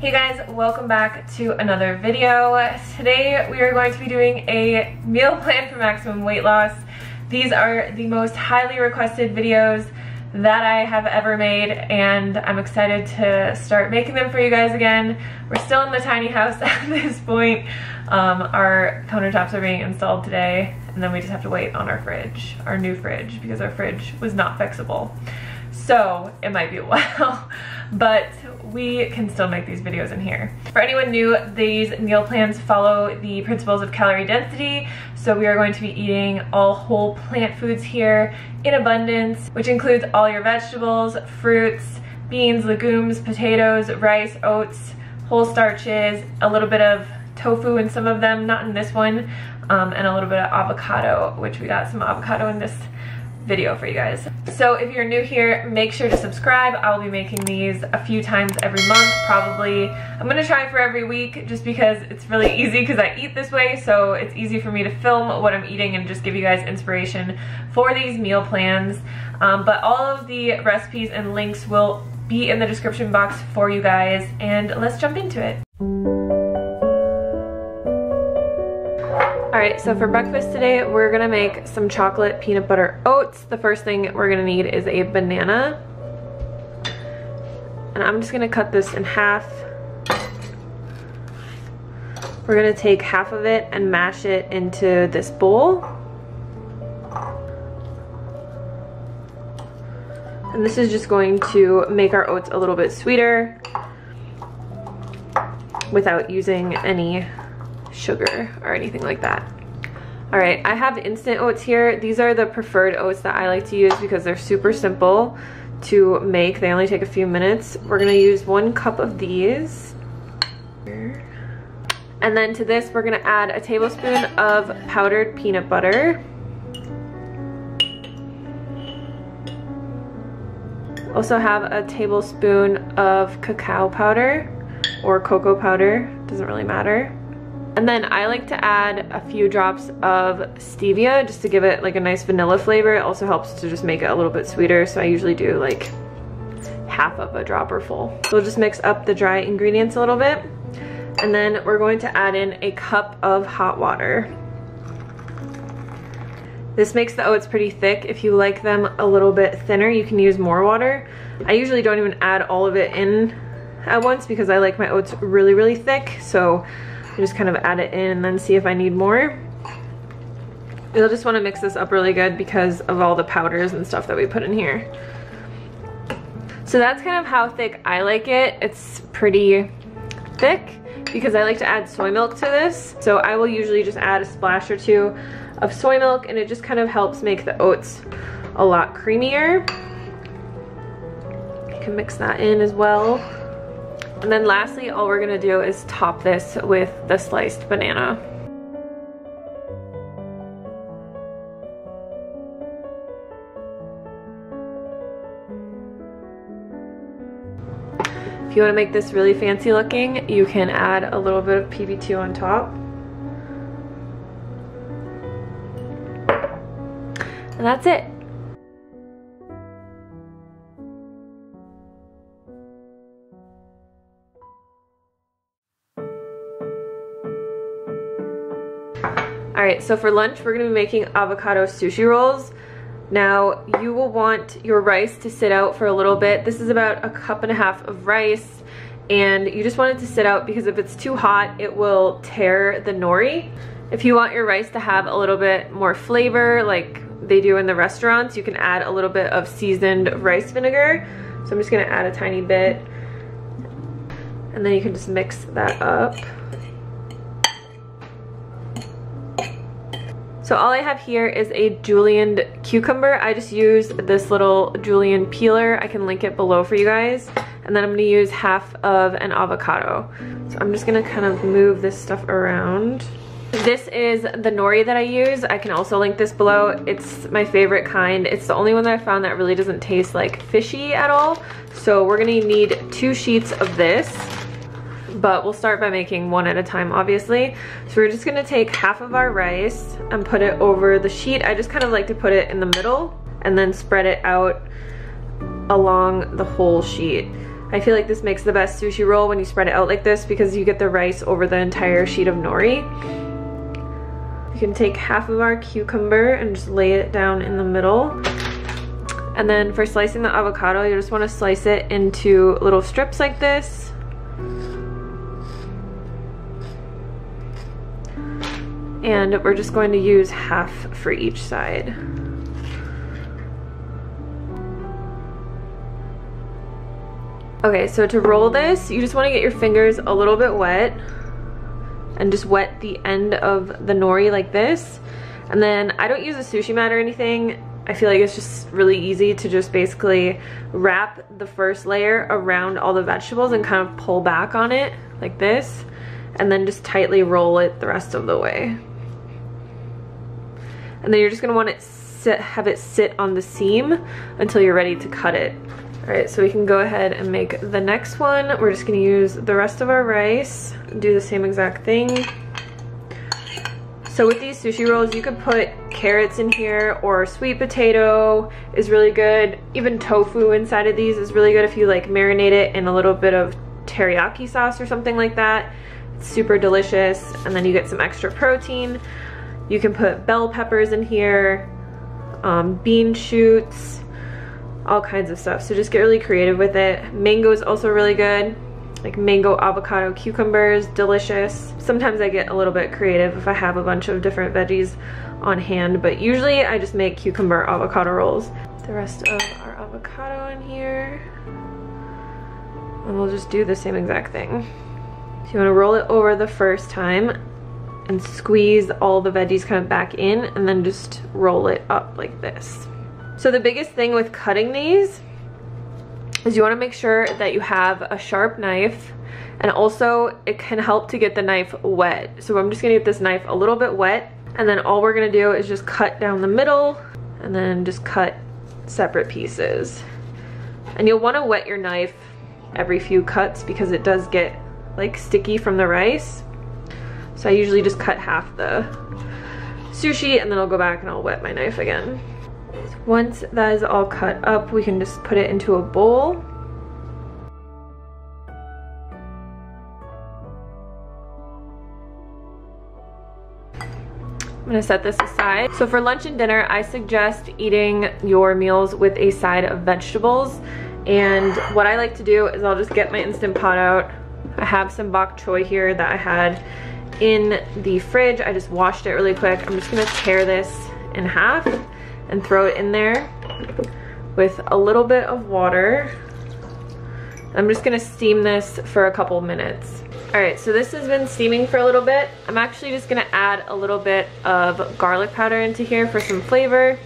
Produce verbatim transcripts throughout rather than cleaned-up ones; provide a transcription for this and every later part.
Hey guys, welcome back to another video. Today we are going to be doing a meal plan for maximum weight loss. These are the most highly requested videos that I have ever made, and I'm excited to start making them for you guys again. We're still in the tiny house at this point. Um, our countertops are being installed today, and then we just have to wait on our fridge, our new fridge, because our fridge was not fixable. So it might be a while, but we can still make these videos in here. For anyone new, these meal plans follow the principles of calorie density. So we are going to be eating all whole plant foods here in abundance, which includes all your vegetables, fruits, beans, legumes, potatoes, rice, oats, whole starches, a little bit of tofu in some of them, not in this one, um, and a little bit of avocado, which we got some avocado in this video for you guys. So if you're new here, make sure to subscribe. I'll be making these a few times every month, probably. I'm gonna try for every week just because it's really easy, because I eat this way, so it's easy for me to film what I'm eating and just give you guys inspiration for these meal plans. Um, but all of the recipes and links will be in the description box for you guys, and let's jump into it. Alright, so for breakfast today, we're gonna make some chocolate peanut butter oats. The first thing we're gonna need is a banana. And I'm just gonna cut this in half. We're gonna take half of it and mash it into this bowl. And this is just going to make our oats a little bit sweeter without using any sugar or anything like that. All right, I have instant oats here. These are the preferred oats that I like to use because they're super simple to make. They only take a few minutes. We're gonna use one cup of these. And then to this, we're gonna add a tablespoon of powdered peanut butter. Also have a tablespoon of cacao powder or cocoa powder, doesn't really matter. And then I like to add a few drops of stevia just to give it like a nice vanilla flavor. It also helps to just make it a little bit sweeter, so I usually do like half of a dropper full. So we'll just mix up the dry ingredients a little bit, and then we're going to add in a cup of hot water. This makes the oats pretty thick. If you like them a little bit thinner, you can use more water. I usually don't even add all of it in at once because I like my oats really, really thick, so just kind of add it in and then see if I need more. You'll just want to mix this up really good because of all the powders and stuff that we put in here. So that's kind of how thick I like it. It's pretty thick because I like to add soy milk to this. So I will usually just add a splash or two of soy milk, and it just kind of helps make the oats a lot creamier. You can mix that in as well. And then lastly, all we're gonna do is top this with the sliced banana. If you wanna make this really fancy looking, you can add a little bit of P B two on top. And that's it. Alright, so for lunch, we're going to be making avocado sushi rolls. Now, you will want your rice to sit out for a little bit. This is about a cup and a half of rice, and you just want it to sit out because if it's too hot, it will tear the nori. If you want your rice to have a little bit more flavor, like they do in the restaurants, you can add a little bit of seasoned rice vinegar. So I'm just going to add a tiny bit, and then you can just mix that up. So all I have here is a julienned cucumber. I just used this little julienne peeler. I can link it below for you guys. And then I'm gonna use half of an avocado. So I'm just gonna kind of move this stuff around. This is the nori that I use. I can also link this below. It's my favorite kind. It's the only one that I found that really doesn't taste like fishy at all. So we're gonna need two sheets of this, but we'll start by making one at a time, obviously. So we're just gonna take half of our rice and put it over the sheet. I just kind of like to put it in the middle and then spread it out along the whole sheet. I feel like this makes the best sushi roll when you spread it out like this because you get the rice over the entire sheet of nori. You can take half of our cucumber and just lay it down in the middle. And then for slicing the avocado, you just want to slice it into little strips like this. And we're just going to use half for each side. Okay, so to roll this, you just want to get your fingers a little bit wet and just wet the end of the nori like this. And then I don't use a sushi mat or anything. I feel like it's just really easy to just basically wrap the first layer around all the vegetables and kind of pull back on it like this, and then just tightly roll it the rest of the way. And then you're just gonna want it sit, have it sit on the seam until you're ready to cut it. All right, so we can go ahead and make the next one. We're just gonna use the rest of our rice, do the same exact thing. So with these sushi rolls, you could put carrots in here, or sweet potato is really good. Even tofu inside of these is really good if you like marinate it in a little bit of teriyaki sauce or something like that. Super delicious, and then you get some extra protein. You can put bell peppers in here, um, bean shoots, all kinds of stuff. So just get really creative with it. Mango is also really good, like mango, avocado, cucumbers, delicious. Sometimes I get a little bit creative if I have a bunch of different veggies on hand, but usually I just make cucumber avocado rolls. The rest of our avocado in here, and we'll just do the same exact thing. So you want to roll it over the first time and squeeze all the veggies kind of back in, and then just roll it up like this. So the biggest thing with cutting these is you want to make sure that you have a sharp knife, and also it can help to get the knife wet. So I'm just going to get this knife a little bit wet, and then all we're going to do is just cut down the middle and then just cut separate pieces. And you'll want to wet your knife every few cuts because it does get like sticky from the rice. So I usually just cut half the sushi and then I'll go back and I'll wet my knife again. Once that is all cut up, we can just put it into a bowl. I'm gonna set this aside. So for lunch and dinner, I suggest eating your meals with a side of vegetables. And what I like to do is I'll just get my Instant Pot out. I have some bok choy here that I had in the fridge. I just washed it really quick. I'm just gonna tear this in half and throw it in there with a little bit of water. I'm just gonna steam this for a couple minutes. All right, so this has been steaming for a little bit. I'm actually just gonna add a little bit of garlic powder into here for some flavor.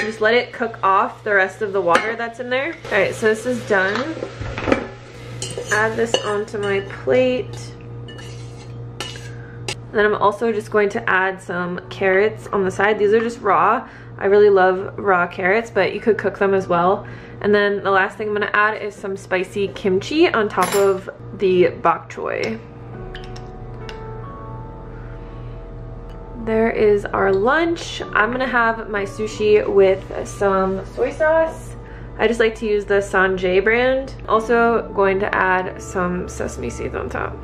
Just let it cook off the rest of the water that's in there. All right, so this is done. Add this onto my plate. And then I'm also just going to add some carrots on the side. These are just raw. I really love raw carrots, but you could cook them as well. And then the last thing I'm going to add is some spicy kimchi on top of the bok choy. There is our lunch. I'm going to have my sushi with some soy sauce. I just like to use the Sanjay brand. Also going to add some sesame seeds on top.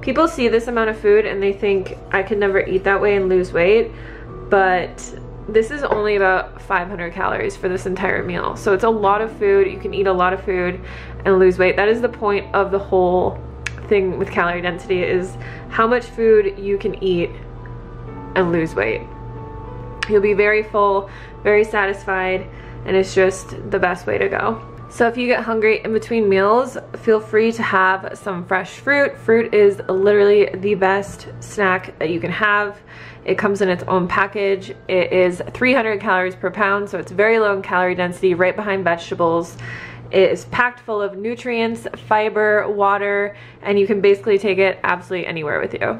People see this amount of food and they think I could never eat that way and lose weight, but this is only about five hundred calories for this entire meal. So it's a lot of food. You can eat a lot of food and lose weight. That is the point of the whole thing with calorie density, is how much food you can eat and lose weight. You'll be very full, very satisfied, and it's just the best way to go. So if you get hungry in between meals, feel free to have some fresh fruit. Fruit is literally the best snack that you can have. It comes in its own package. It is three hundred calories per pound, so it's very low in calorie density, right behind vegetables. It is packed full of nutrients, fiber, water, and you can basically take it absolutely anywhere with you.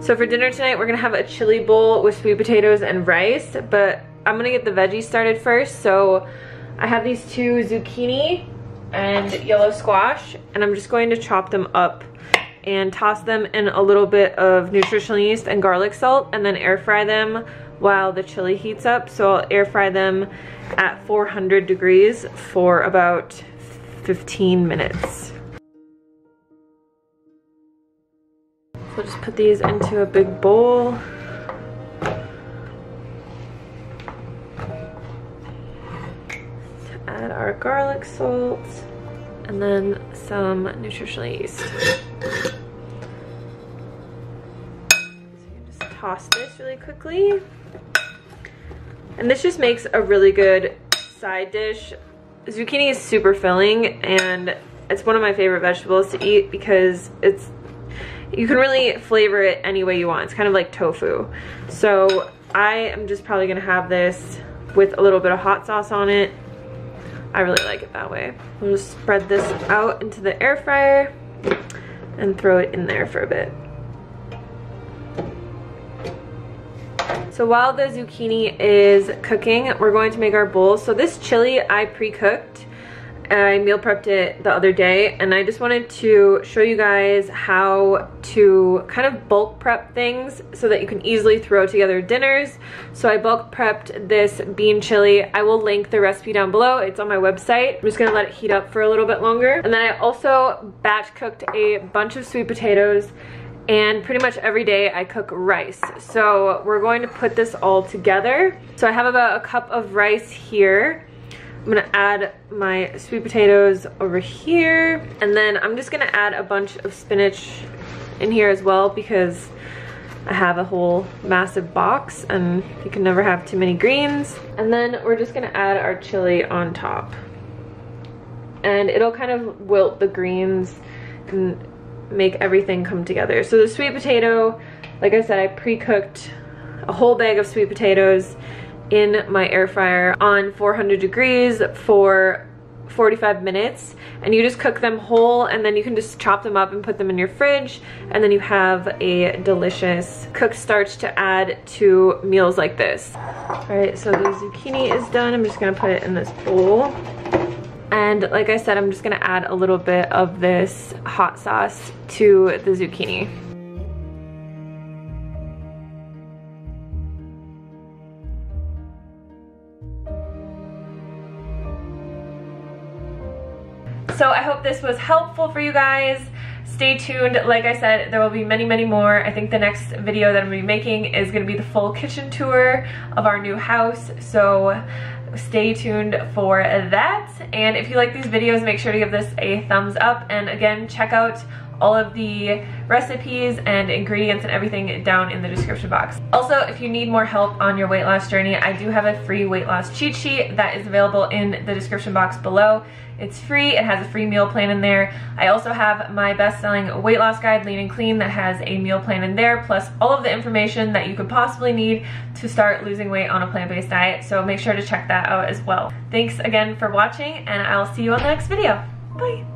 So for dinner tonight, we're gonna have a chili bowl with sweet potatoes and rice, but I'm gonna get the veggies started first. So I have these two zucchini and yellow squash, and I'm just going to chop them up and toss them in a little bit of nutritional yeast and garlic salt, and then air fry them while the chili heats up. So I'll air fry them at four hundred degrees for about fifteen minutes. So just put these into a big bowl. Add our garlic salt and then some nutritional yeast. So you just toss this really quickly. And this just makes a really good side dish. Zucchini is super filling and it's one of my favorite vegetables to eat because it's you can really flavor it any way you want. It's kind of like tofu. So I am just probably gonna have this with a little bit of hot sauce on it. I really like it that way. We'll just spread this out into the air fryer and throw it in there for a bit. So while the zucchini is cooking, we're going to make our bowl. So this chili I pre-cooked. I meal prepped it the other day, and I just wanted to show you guys how to kind of bulk prep things so that you can easily throw together dinners. So I bulk prepped this bean chili. I will link the recipe down below. It's on my website. I'm just gonna let it heat up for a little bit longer. And then I also batch cooked a bunch of sweet potatoes, and pretty much every day I cook rice. So we're going to put this all together. So I have about a cup of rice here. I'm gonna add my sweet potatoes over here, and then I'm just gonna add a bunch of spinach in here as well because I have a whole massive box and you can never have too many greens. And then we're just gonna add our chili on top, and it'll kind of wilt the greens and make everything come together. So the sweet potato, like I said, I pre-cooked a whole bag of sweet potatoes in my air fryer on four hundred degrees for forty-five minutes, and you just cook them whole, and then you can just chop them up and put them in your fridge, and then you have a delicious cooked starch to add to meals like this. Alright, so the zucchini is done. I'm just gonna put it in this bowl, and like I said, I'm just gonna add a little bit of this hot sauce to the zucchini. So I hope this was helpful for you guys. Stay tuned. Like I said, there will be many, many more. I think the next video that I'm going to be making is going to be the full kitchen tour of our new house. So stay tuned for that. And if you like these videos, make sure to give this a thumbs up. And again, check out all of the recipes and ingredients and everything down in the description box. Also, if you need more help on your weight loss journey, I do have a free weight loss cheat sheet that is available in the description box below. It's free, it has a free meal plan in there. I also have my best-selling weight loss guide, Lean and Clean, that has a meal plan in there, plus all of the information that you could possibly need to start losing weight on a plant-based diet, so make sure to check that out as well. Thanks again for watching, and I'll see you on the next video. Bye!